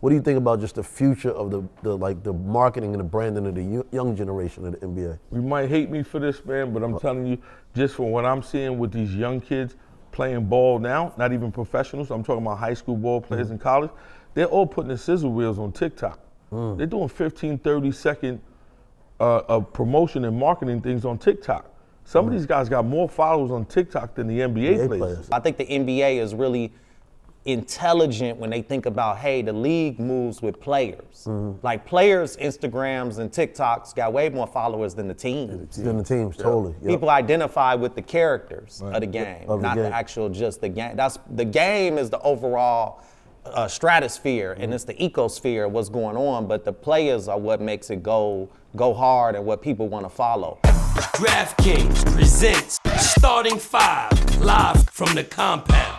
What do you think about just the future of the marketing and the branding of the young generation of the NBA? You might hate me for this, man, but I'm telling you, just from what I'm seeing with these young kids playing ball now, not even professionals, I'm talking about high school ball players in college, they're all putting the scissor wheels on TikTok. They're doing 15, 30-second of promotion and marketing things on TikTok. Some of these guys got more followers on TikTok than the NBA players. I think the NBA is really intelligent when they think about, hey, the league moves with players. Like players' Instagrams and TikToks got way more followers than the teams. Totally. Yep. People identify with the characters of the game, of not the, actual just the game. That's the game is the overall stratosphere and it's the ecosphere of what's going on, but the players are what makes it go hard and what people want to follow. DraftKings presents Starting Five live from the Compound.